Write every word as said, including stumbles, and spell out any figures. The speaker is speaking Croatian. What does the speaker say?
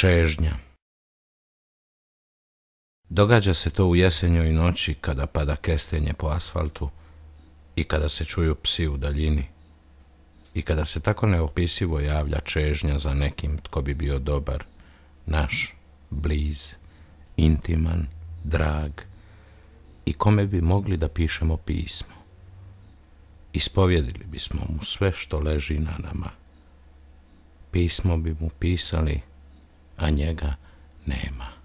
čežnja. Događa se to u jesenjoj noći kada pada kestenje po asfaltu i kada se čuju psi u daljini i kada se tako neopisivo javlja čežnja za nekim tko bi bio dobar, naš, bliz, intiman, drag i kome bi mogli da pišemo pismo. Ispovjedili bismo mu sve što leži na nama. Pismo bi mu pisali, a njega nema.